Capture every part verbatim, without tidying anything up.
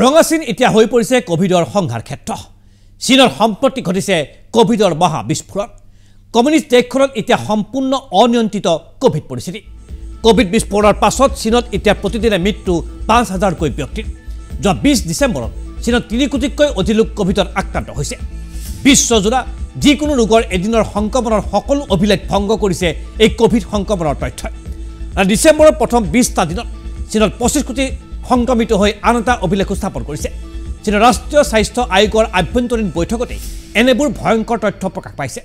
ৰঙাচীন এতিয়া হৈ পৰিছে কোভিডৰ সংঘাৰ ক্ষেত্ৰ চীনৰ সম্পত্তি ঘটিছে কোভিডৰ মহা বিস্ফোৰণ কমিউনিষ্ট দেশখনত এতিয়া সম্পূৰ্ণ অনিয়ন্ত্ৰিত কোভিড পৰিস্থিতি কোভিড বিস্ফোৰণৰ পাছত চীনত এতিয়া প্ৰতিদিনে মৃত্যু পাঁচ হাজাৰ কৈ ব্যক্তি যোৱা বিশ ডিসেম্বৰত চীনত তিনি কোটি কৈ অধিক লোক কোভিডৰ আক্ৰান্ত হৈছে বিশ্বজোৰা যিকোনো ৰোগৰ এদিনৰ সংক্ৰমণৰ সকলো অভিলেখ ভংগ কৰিছে এই কোভিড সংক্ৰমণৰ তথ্য আৰু ডিসেম্বৰৰ প্ৰথম বিশ টা দিনত চীনত পঁচিশ কোটি সংক্ৰমিত হৈ আনতা অভিলেখ স্থাপন কৰিছে চীনৰ ৰাষ্ট্ৰীয় স্বাস্থ্য আয়োগৰ আভ্যন্তৰীণ বৈঠকতে এনেবোৰ ভয়ংকৰ তথ্য প্ৰকাশ পাইছে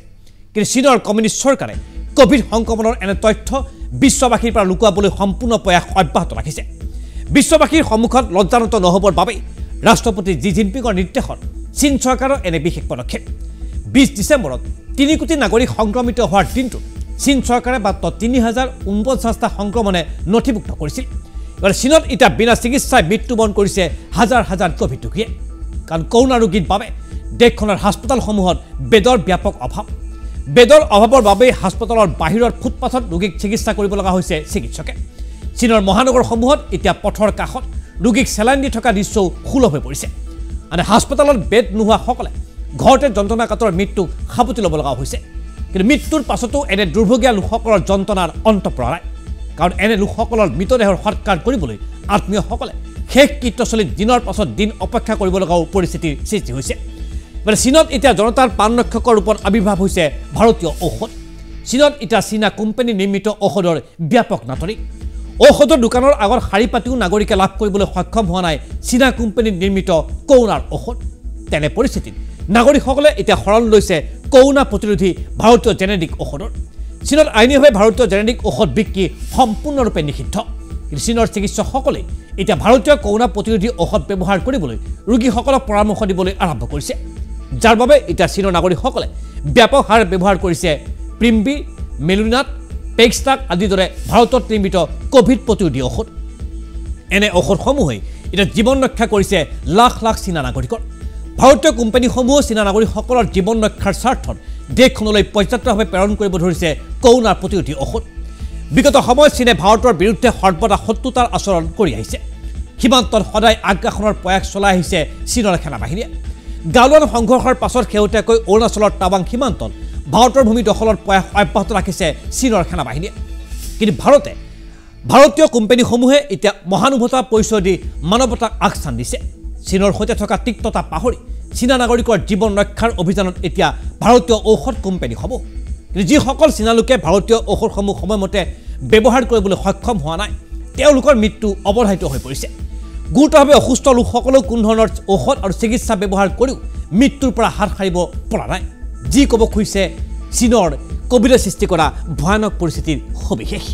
কিন্তু চীনৰ কমিউনিষ্ট চৰকাৰে কোভিড সংক্ৰমণৰ এনে তথ্য বিশ্ববাসীৰ পৰা লুকুৱাবলৈ সম্পূৰ্ণ প্ৰয়াস অব্যাহত ৰাখিছে বিশ্ববাসীৰ সন্মুখত লজ্জানত নহবৰ বাবে ৰাষ্ট্ৰপতি জি জিনপিঙৰ নিৰ্দেশত চীন চৰকাৰৰ এনে বিশেষ পদক্ষেপ বিশ ডিসেম্বৰত তিনি কোটি নাগৰিক সংক্ৰমিত হোৱাৰ দিনটোত চীন চৰকাৰে মাত্ৰ তিনি হাজাৰ ঊনপঞ্চাছটা সংক্ৰমণে নথিভুক্ত কৰিছিল But Sinot Ita Bina চিকিৎসায় মৃত্যুবৰণ কৰিছে হাজাৰ হাজাৰ কোভিড ৰোগীয়ে কাৰণ কৰোনা ৰোগীৰ বাবে দেশখনৰ হাস্পতালসমূহত বেডৰ ব্যাপক অভাৱ বেডৰ অভাৱৰ বাবে হাস্পতালৰ বাহিৰৰ ফুটপাথত ৰোগীক চিকিৎসা কৰিব লগা হৈছে চিকিৎসকে চীনৰ মহানগৰসমূহত এতিয়া পথৰ কাষত ৰোগীক চেলাইন দি থকা দৃশ্য সুলভ হৈ পৰিছে আৰু হাস্পতালৰ বেড নোহোৱা সকলে ঘৰতে যন্ত্ৰণাকাতৰ মৃত্যু খাবতি ল'ব লগা হৈছে কিন্তু মৃত্যুৰ পাছতো এনে দুৰ্ভগীয়া লোকসকলৰ যন্ত্ৰণাৰ অন্ত পৰা নাই কাৰণ এনে লোকসকলৰ মৃতদেহৰ সৎকাৰ কৰিবলৈ আত্মীয়সকলে শেষ কৃত্যচলি দিনৰ পাছত দিন অপেক্ষা কৰিব লগা পৰিস্থিতিৰ সৃষ্টি হৈছে মানে চীনত এতিয়া জনতাৰ প্ৰাণৰক্ষকৰ ওপৰত আবিৰ্ভাৱ হৈছে ভাৰতীয় ঔষধ চীনত এতিয়া চীনা কোম্পানী নিৰ্মিত ঔষধৰ ব্যাপক নাটনি ঔষধৰ দোকানৰ আগৰ শাৰী পাতিও নাগৰিকে লাভ কৰিবলৈ সক্ষম হোৱা নাই চীনা কোম্পানী নিৰ্মিত কৰোনাৰ ঔষধ তেনে পৰিস্থিতিত নাগৰিকসকলে এতিয়া শৰণ লৈছে কৰোনা প্ৰতিৰোধী ভাৰতীয় জেনেৰিক ঔষধৰ চীনত আইনীভাৱে ভাৰতীয় জেনেৰিক ঔষধ বিক্ৰী সম্পূৰ্ণৰূপে নিষিদ্ধ কিন্তু চীনৰ চিকিৎসকসকলে এতিয়া ভাৰতীয় কৰোনা প্ৰতিৰোধী ঔষধ ব্যৱহাৰ কৰিবলৈ ৰোগীসকলক পৰামৰ্শ দিবলৈ আৰম্ভ কৰিছে যাৰ বাবে এতিয়া চীনৰ নাগৰিকসকলে ব্যাপক হাৰ ব্যৱহাৰ কৰিছে প্ৰিমবি মেলুনাট পেক্সটাক আদি দৰে ভাৰতত নিৰ্মিত কোভিড প্ৰতিৰোধী ঔষধ এনে ঔষধসমূহে এতিয়া জীৱন ৰক্ষা কৰিছে লাখ লাখ চীনা নাগৰিকৰ ভাৰতীয় কোম্পানীসমূহ চীনা নাগৰিকসকলৰ জীৱন ৰক্ষাৰ স্বাৰ্থত দেশখনলৈ পৰ্যাপ্তভাৱে প্ৰেৰণ কৰিব ধৰিছে কৰোনা প্ৰতিৰোধী ঔষধ বিগত সময়ত চীনে ভাৰতৰ বিৰুদ্ধে সৰ্বদা শত্ৰুতাৰ আচৰণ কৰি আহিছে সীমান্তত সদায় আগ্ৰাসনৰ প্ৰয়াস চলাই আহিছে চীনৰ সেনাবাহিনীয়ে গালৱান সংঘৰ্ষৰ পাছত শেহতীয়াকৈ অৰুণাচলৰ টাৱাং সীমান্তত ভাৰতৰ ভূমি দখলৰ প্ৰয়াস অব্যাহত ৰাখিছে চীনৰ সেনাবাহিনীয়ে কিন্তু ভাৰতে ভাৰতীয় কোম্পানীসমূহে এতিয়া মহানুভৱতাৰ পৰিচয় দি মানৱতাক আগস্থান দিছে চীনৰ সৈতে থকা তিক্ততা পাহৰি চীনা নাগৰিকৰ জীৱন ৰক্ষাৰ অভিযানত এতিয়া ভাৰতীয় ঔষধ কোম্পানী হ'ব কিন্তু যিসকল চীনা লোকে ভাৰতীয় ঔষধসমূহ সময়মতে ব্যৱহাৰ কৰিবলৈ সক্ষম হোৱা নাই তেওঁলোকৰ মৃত্যু অৱধাৰিত হৈ পৰিছে গুৰুতৰভাৱে অসুস্থ লোকসকলক কোনো ধৰণৰ ঔষধ আৰু চিকিৎসা ব্যৱহাৰ কৰিও মৃত্যুৰ পৰা হাত সাৰিব পৰা নাই যি ক'ব খুজিছে চীনৰ কোভিডৰ সৃষ্টি কৰা ভয়ানক পৰিস্থিতিৰ সবিশেষ